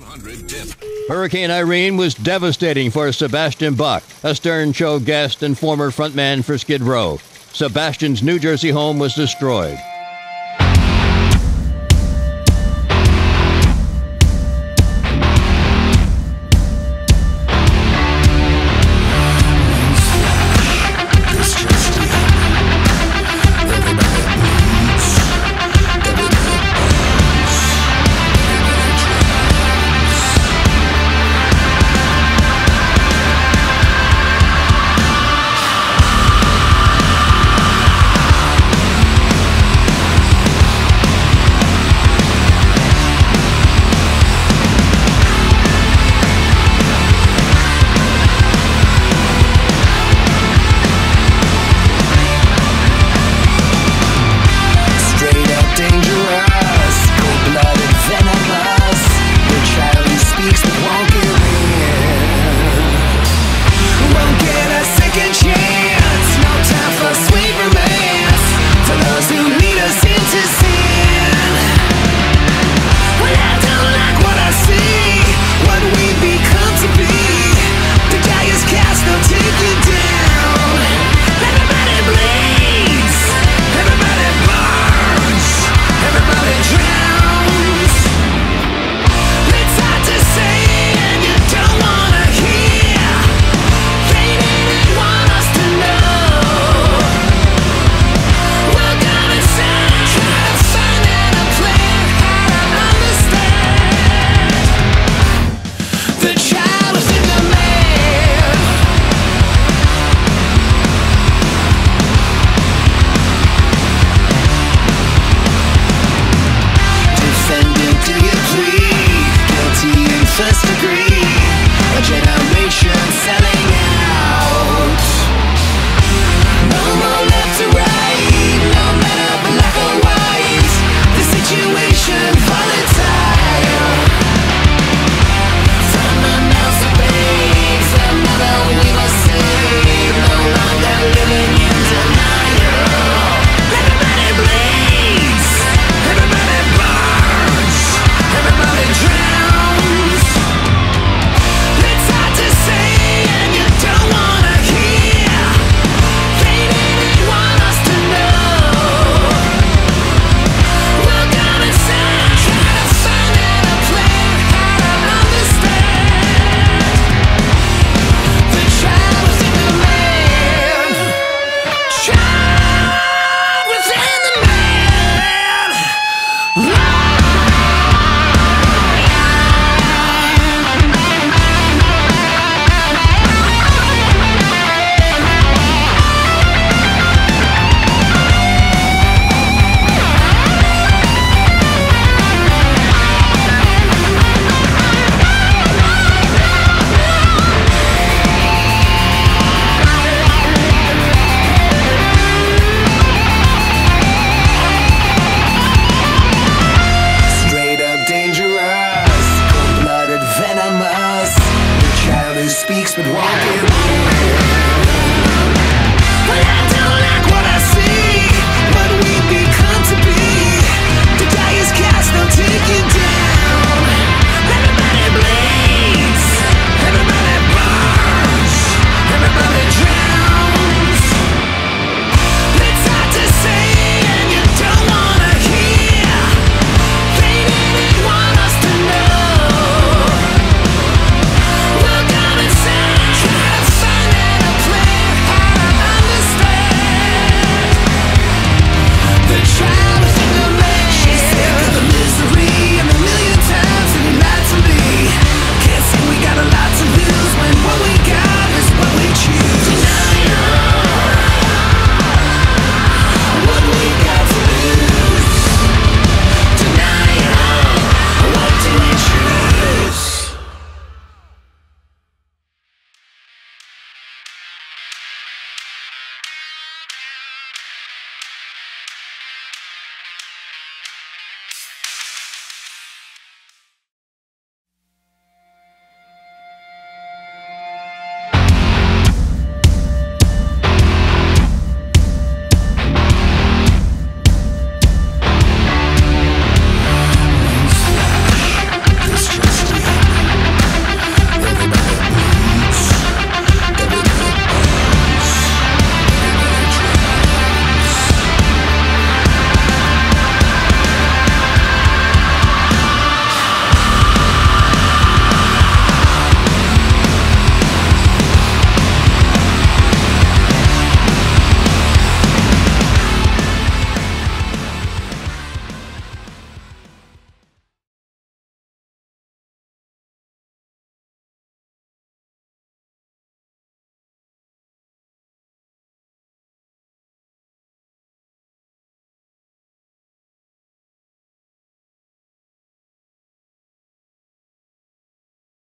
100 tip. Hurricane Irene was devastating for Sebastian Bach, a Stern Show guest and former frontman for Skid Row. Sebastian's New Jersey home was destroyed.